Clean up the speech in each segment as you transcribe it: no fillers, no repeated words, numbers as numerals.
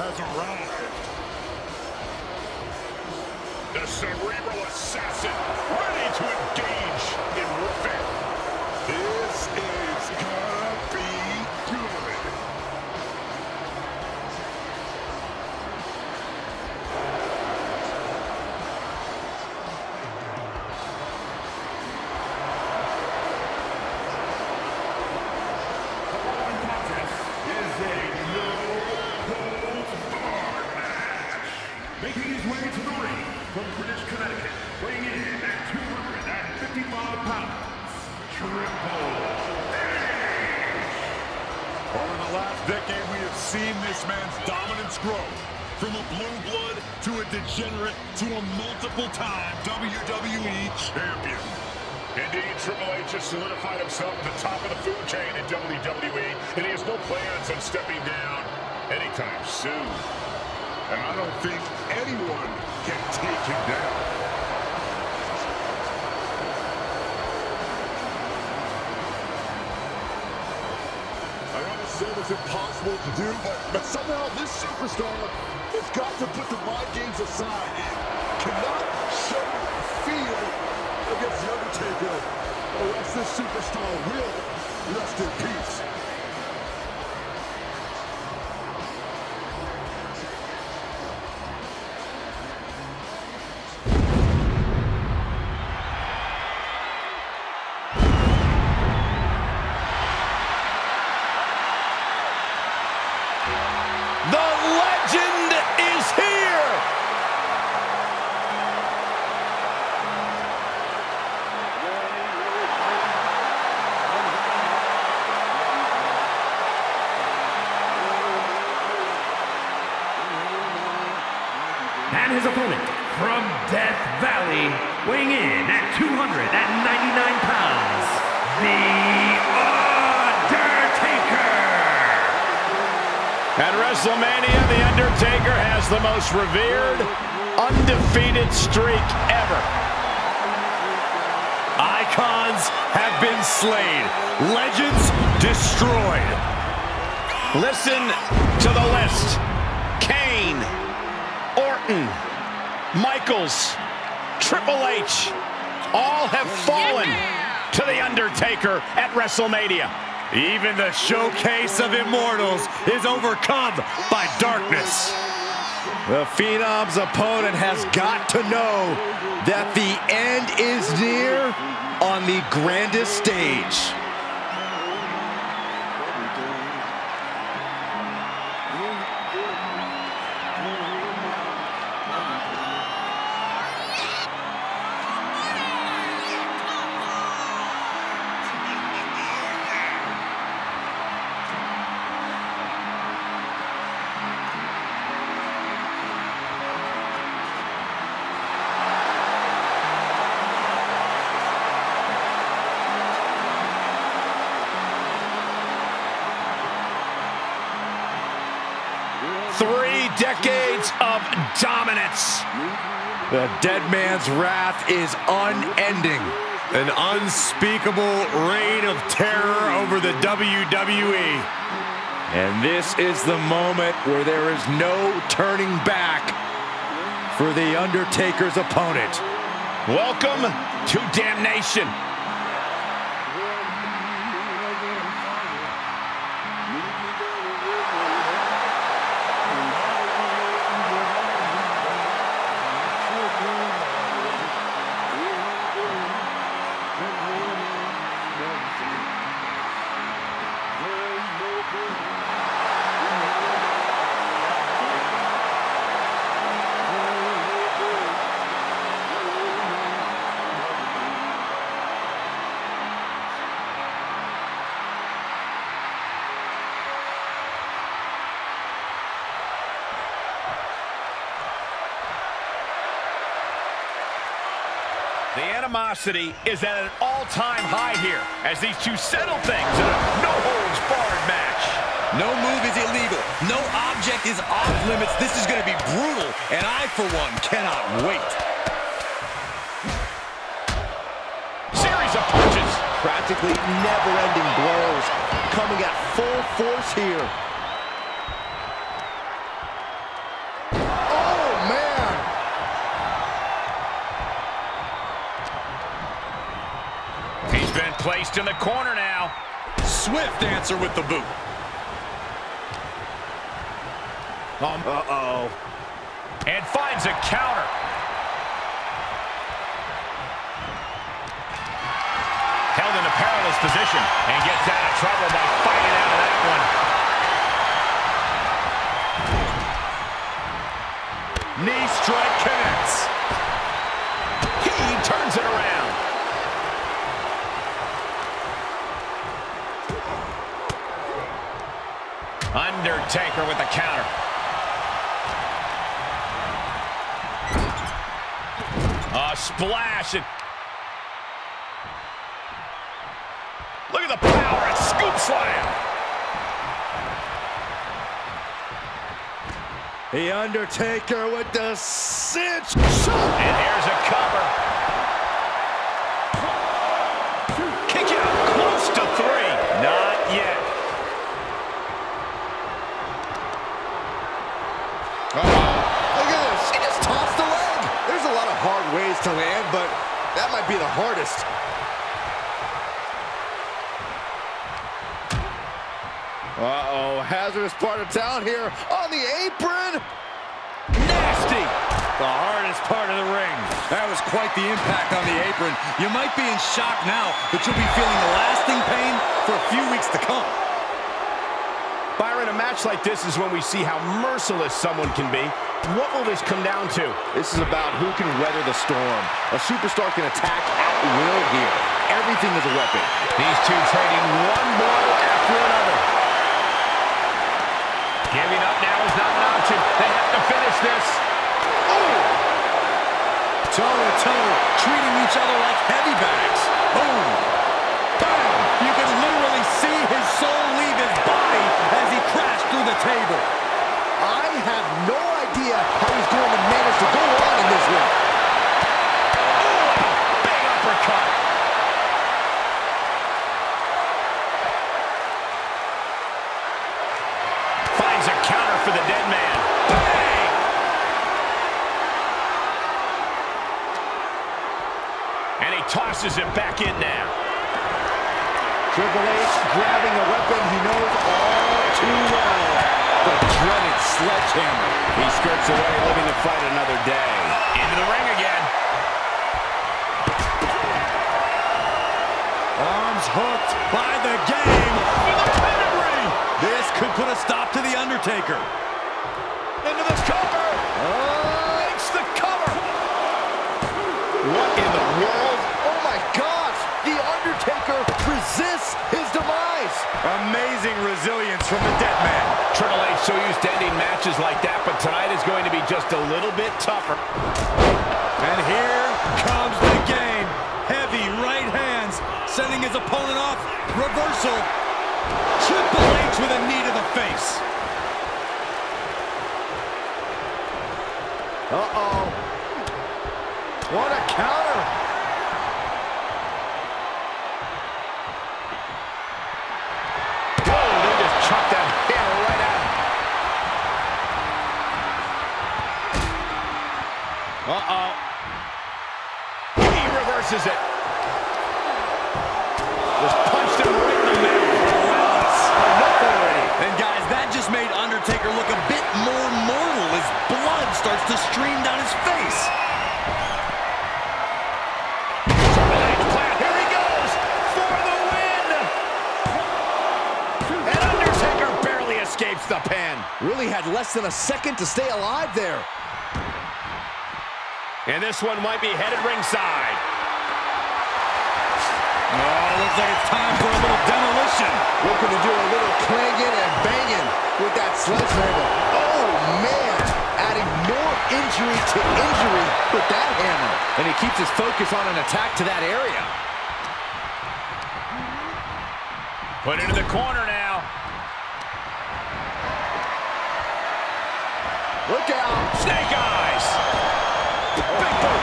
has arrived. The cerebral assassin ready to engage in warfare. This is gonna be good. Making his way to the ring from British Connecticut, weighing in at 255 pounds, Triple H. Over the last decade, we have seen this man's dominance grow from a blue blood to a degenerate to a multiple-time WWE champion. Indeed, Triple H has solidified himself at the top of the food chain in WWE, and he has no plans on stepping down anytime soon. And I don't think anyone can take him down. I understand it's impossible to do, but somehow this superstar has got to put the mind games aside and cannot show fear against The Undertaker, or else this superstar will rest in peace. And his opponent, from Death Valley, weighing in at 299 pounds, The Undertaker! At WrestleMania, The Undertaker has the most revered, undefeated streak ever. Icons have been slain, legends destroyed. Listen to the list. Kane, Orton, Michaels, Triple H, all have fallen to The Undertaker at WrestleMania. Even the showcase of immortals is overcome by darkness. The Phenom's opponent has got to know that the end is near on the grandest stage. Three decades of dominance. The dead man's wrath is unending. An unspeakable reign of terror over the WWE. And this is the moment where there is no turning back for The Undertaker's opponent. Welcome to damnation. The animosity is at an all-time high here as these two settle things in a no-holds-barred match. No move is illegal. No object is off-limits. This is going to be brutal, and I, for one, cannot wait. Series of punches. Practically never-ending blows coming at full force here. Placed in the corner now. Swift answer with the boot. Uh-oh. And finds a counter. Held in a perilous position and gets out of trouble by fighting out of that one. Knee strike connects. He turns it around. Undertaker with the counter. A splash. Look at the power and scoop slam. The Undertaker with the cinch. And here's a cover. Kick out close to three. Not yet. Look at this. He just tossed the leg. There's a lot of hard ways to land, but that might be the hardest. Uh-oh, hazardous part of town here on the apron. Nasty. The hardest part of the ring. That was quite the impact on the apron. You might be in shock now, but you'll be feeling lasting pain for a few weeks to come. Byron, a match like this is when we see how merciless someone can be. What will this come down to? This is about who can weather the storm. A superstar can attack at will here. Everything is a weapon. These two trading one blow after another. Giving up now is not an option. They have to finish this. Oh! Toe-to-toe, treating each other like heavy bags. Boom! Bam! You can literally see his soul leave his body as he crashed through the table. I have no idea how he's going to manage to go on in this one. Oh! Big uppercut! For the dead man. Bang! And he tosses it back in now. Triple H grabbing a weapon he knows all too well. The dreaded sledgehammer. He skirts away, living to fight another day. Into the ring again. Arms hooked by the game. This could put a stop to The Undertaker. Into the cover! It's the cover! What in the world? Oh my gosh! The Undertaker resists his demise! Amazing resilience from the dead man. Triple H so used to ending matches like that, but tonight is going to be just a little bit tougher. And here comes the game. Heavy right hands, sending his opponent off. Reversal. Triple H with a knee to the face. Uh-oh. What a counter. Whoa, they just chopped that hammer right out. Uh-oh. He reverses it. Just punched him right in the middle. And guys, that just made Undertaker look a bit more mortal as blood starts to stream down his face. Triple H plant, here he goes for the win! And Undertaker barely escapes the pin. Really had less than a second to stay alive there. And this one might be headed ringside. Oh, looks like it's time for a little demolition. Looking to do a little clanging and banging with that sledgehammer. Oh, man. Adding more injury to injury with that hammer. And he keeps his focus on an attack to that area. Put into the corner now. Look out. Snake eyes. Big boot.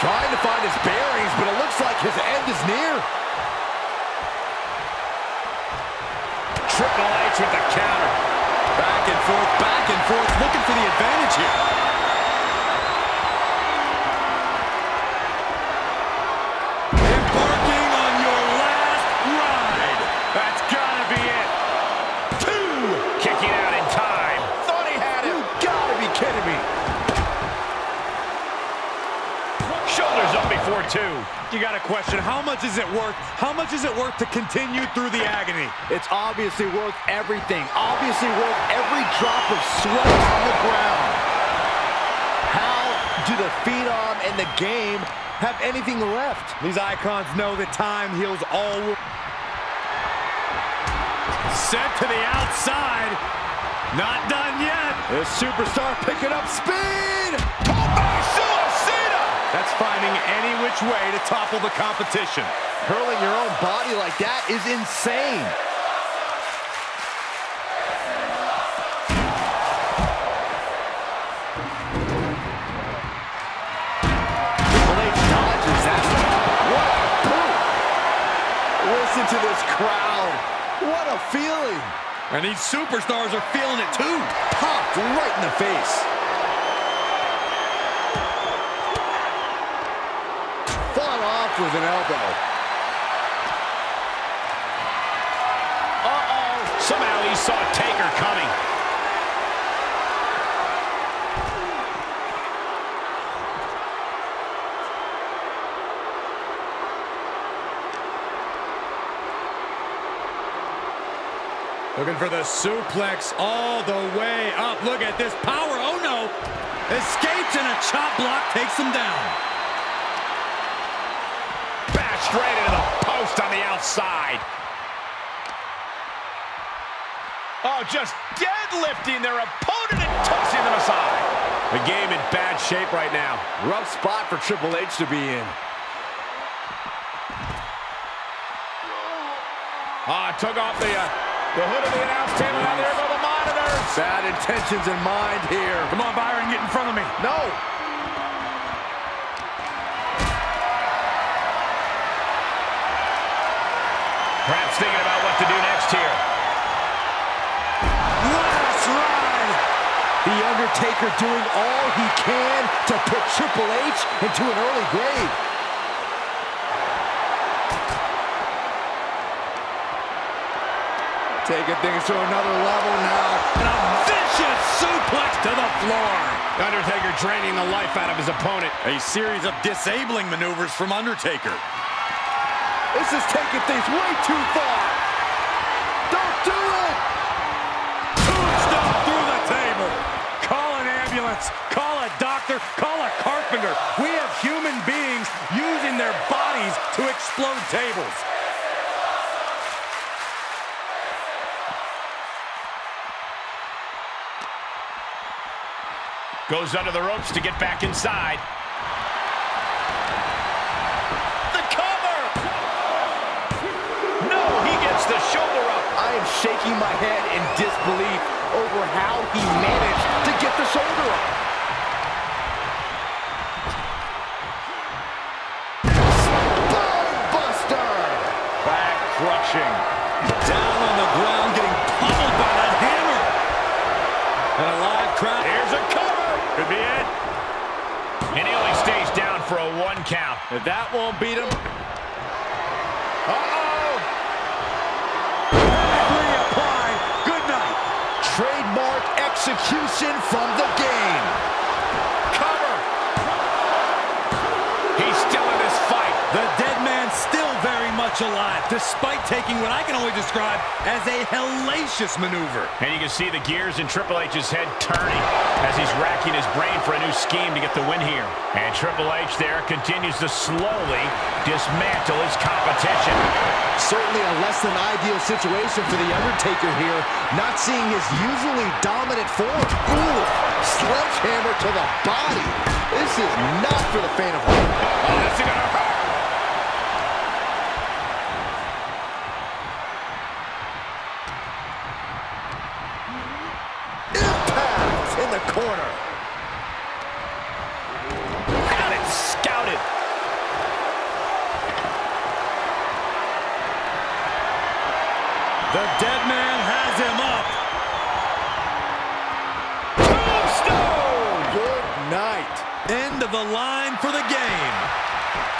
Trying to find his bearings, but it looks like his end is near. Triple H with the counter. Back and forth, looking for the advantage here. Important. two. You got to question, how much is it worth? How much is it worth to continue through the agony? It's obviously worth everything. Obviously worth every drop of sweat on the ground. How do the Phenom and the Game have anything left? These icons know that time heals all. Set to the outside. Not done yet. This superstar picking up speed. That's finding any which way to topple the competition. Hurling your own body like that is insane. Triple H dodges that one. What a boom! Listen to this crowd. What a feeling. And these superstars are feeling it too. Popped right in the face. With an elbow. Uh-oh. Somehow he saw Taker coming. Looking for the suplex all the way up. Look at this power. Oh, no. Escapes and a chop block takes him down. Straight into the post on the outside. Oh, just deadlifting their opponent and tossing them aside. The Game in bad shape right now. Rough spot for Triple H to be in. Took off the hood of the announce table. Now there go the monitors. Bad intentions in mind here. Come on, Byron, get in front of me. No. Perhaps thinking about what to do next here. Last ride! The Undertaker doing all he can to put Triple H into an early grave. Taking things to another level now. And a vicious suplex to the floor. Undertaker draining the life out of his opponent. A series of disabling maneuvers from Undertaker. This is taking things way too far. Don't do it! Tombstone through the table. Call an ambulance. Call a doctor. Call a carpenter. We have human beings using their bodies to explode tables. Goes under the ropes to get back inside. The shoulder up. I am shaking my head in disbelief over how he managed to get the shoulder up. Spinebuster! Back crushing. Down on the ground, getting pummeled by that hammer. And a live crowd. Here's a cover. Could be it. And he only stays down for a 1 count. If that won't beat him. Uh-oh. Trademark execution from the Game. Cover. He's still in this fight. The dead man's still very much alive, despite taking what I can only describe as a hellacious maneuver. And you can see the gears in Triple H's head turning as he's racking his brain for a new scheme to get the win here. And Triple H there continues to slowly dismantle his competition. Certainly a less than ideal situation for The Undertaker here, not seeing his usually dominant form. Ooh, sledgehammer to the body. This is not for the faint of heart. Oh, this is gonna hurt. Impact in the corner. Got it, scouted. The dead man has him up. Tombstone! Good night. End of the line for the Game.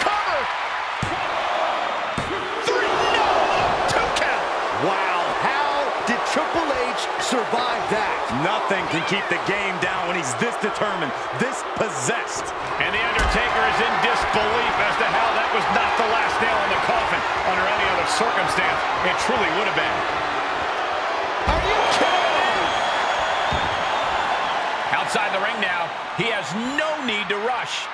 Cover! 3-0, 2 count. Wow, how did Triple H survived that. Nothing can keep the game down when he's this determined, this possessed. And The Undertaker is in disbelief as to how that was not the last nail in the coffin. Under any other circumstance, it truly would have been. Are you kidding me? Outside the ring now, he has no need to rush.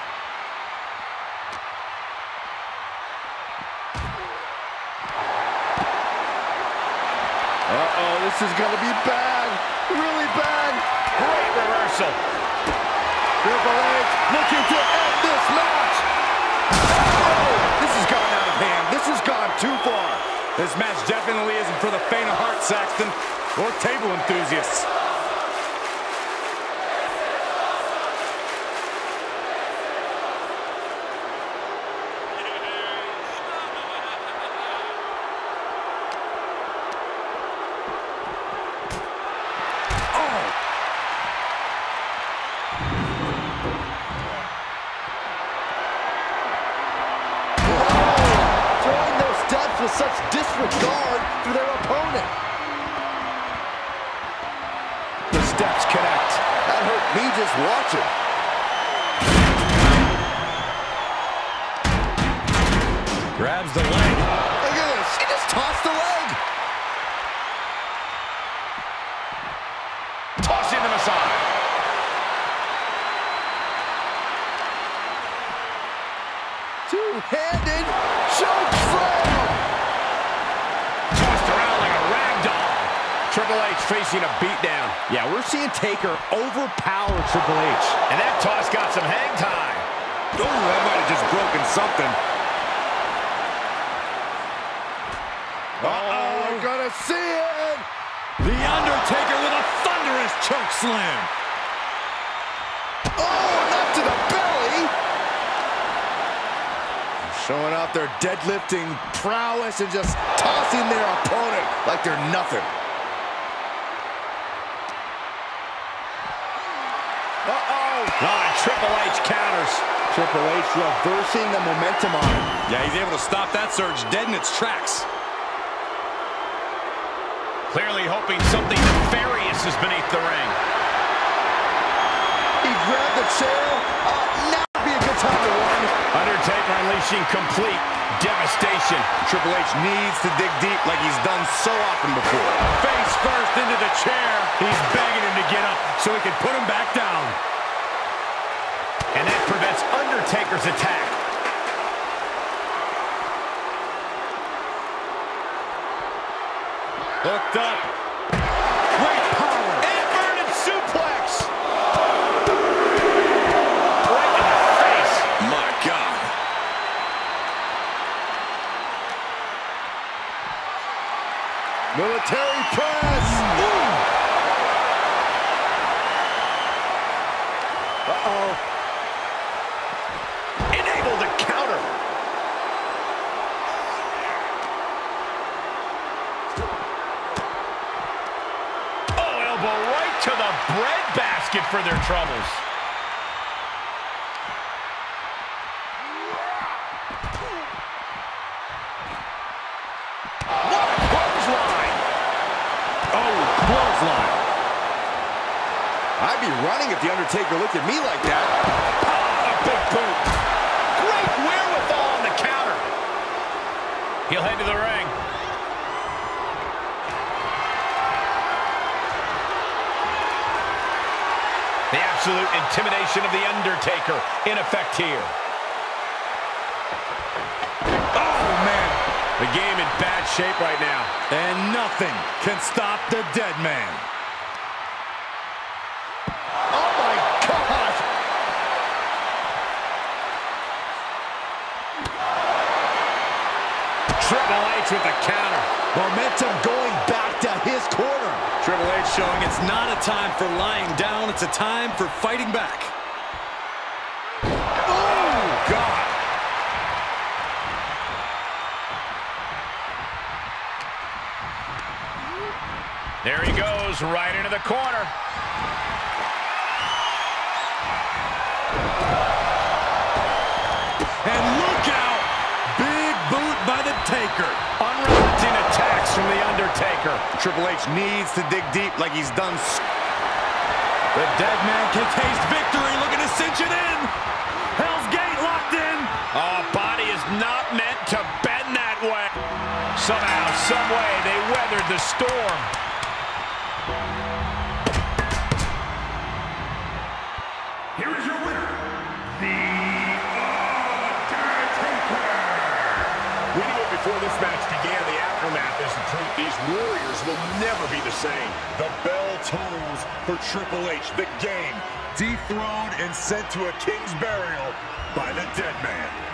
Uh-oh, this is going to be bad. Really bad. Great reversal. Triple H looking to end this match. Oh, this has gone out of hand. This has gone too far. This match definitely isn't for the faint of heart, Saxton, or table enthusiasts. With such disregard for their opponent. The steps connect. That hurt me just watching. Grabs the leg. Look at this. He just tossed the leg. Tossing them aside. Two-handed choke slam. Triple H facing a beatdown. Yeah, we're seeing Taker overpower Triple H. And that toss got some hang time. Ooh, that might have just broken something. Uh-oh, we're gonna see it! The Undertaker with a thunderous choke slam. Oh, not to the belly! Showing off their deadlifting prowess and just tossing their opponent like they're nothing. Uh-oh! Ah, Triple H counters. Triple H reversing the momentum on him. Yeah, he's able to stop that surge dead in its tracks. Clearly hoping something nefarious is beneath the ring. He grabbed the chair. Now would be a good time to win. Undertaker unleashing complete devastation. Triple H needs to dig deep like he's done so often before. Face first into the chair. He's begging him to get up so he can put him back down. And that prevents Undertaker's attack. Hooked up. Great power. Inverted suplex. Right in the face. My God. Military press. Uh-oh. Enable the counter. Oh, elbow right to the breadbasket for their troubles. What a clothesline. Oh, clothesline. I'd be running if The Undertaker looked at me like that. Oh, a big boot. Great wherewithal on the counter. He'll head to the ring. The absolute intimidation of The Undertaker in effect here. Oh, man. The game in bad shape right now. And nothing can stop the dead man. Triple H with the counter. Momentum going back to his corner. Triple H showing it's not a time for lying down. It's a time for fighting back. Oh, God. There he goes, right into the corner. Taker. Unrelenting attacks from The Undertaker. Undertaker. Triple H needs to dig deep like he's done. The dead man can taste victory. Looking to cinch it in. Hell's Gate locked in. Oh, body is not meant to bend that way. Somehow, someway, they weathered the storm. Here is your winner, The Undertaker. We knew it before this match began. The aftermath is the truth. These warriors will never be the same. The bell tolls for Triple H. The game dethroned and sent to a king's burial by the dead man.